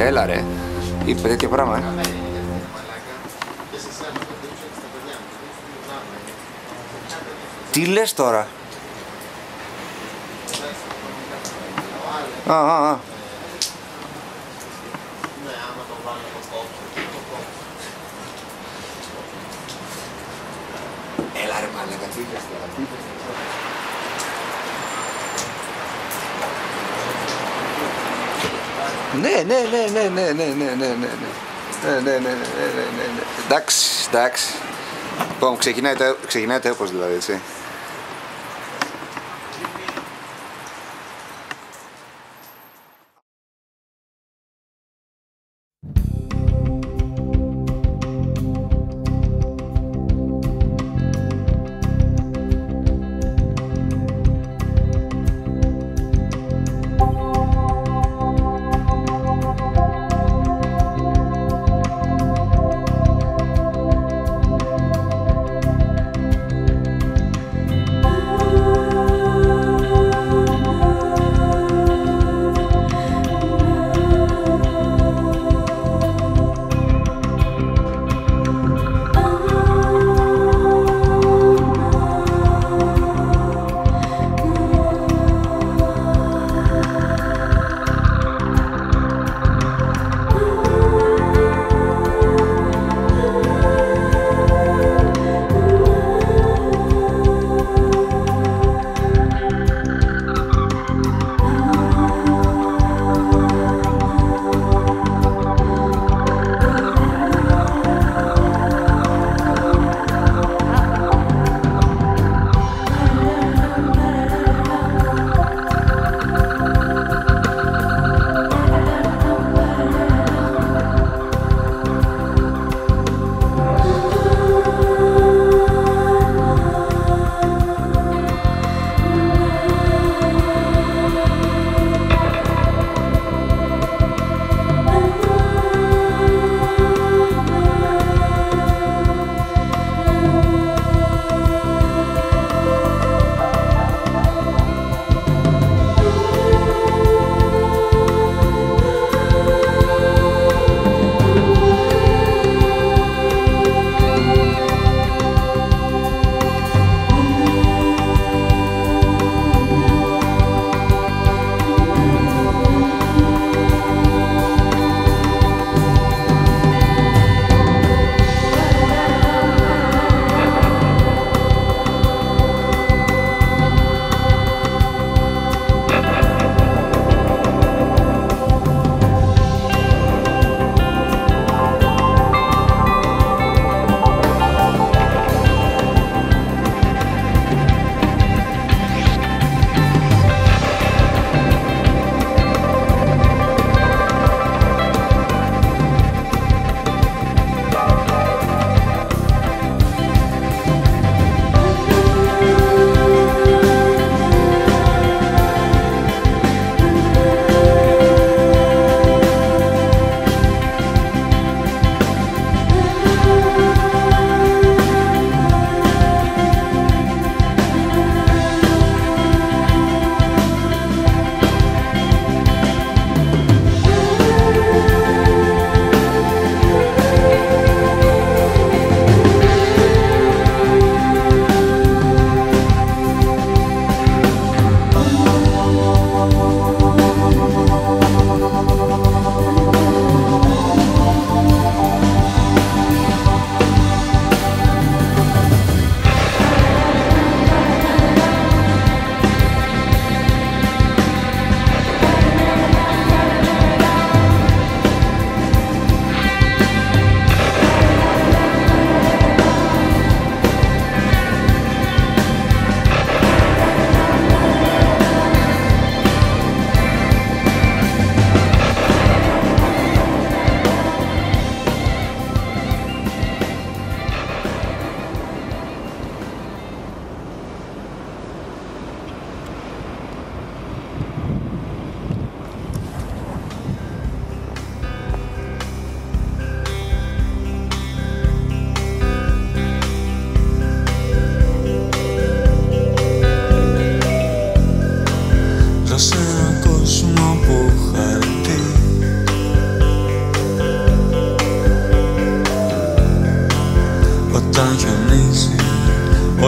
Έλα ρε, είπε τέτοια πράγμα. Τι λες τώρα? Α. Έλα ρε μαλάκα, τι είπες τώρα? Ναι. Εντάξει. Λοιπόν, ξεκινάει το έπος δηλαδή, έτσι.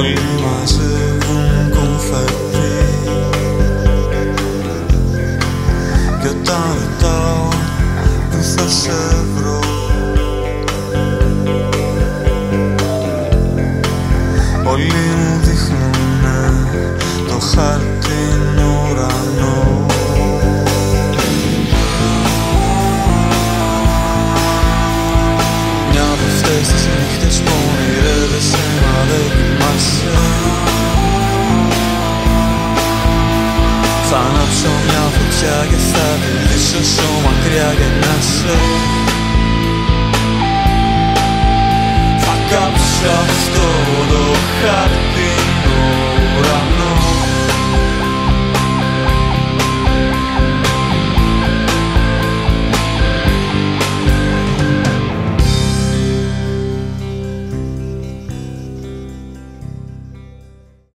Όλοι μαζεύουν κομφέτη κι όταν ρωτάω που θα σε βρω, όλοι μου δείχνουνε το χαρτινό ουρανό. Μια από αυτές τις νύχτες που ονειρεύεσαι μα δεν κοιμάσαι, θα ανάψω μια φωτιά και θα τη δίσω μακριά και να σε. Θα κάψω αυτό το χαρτινό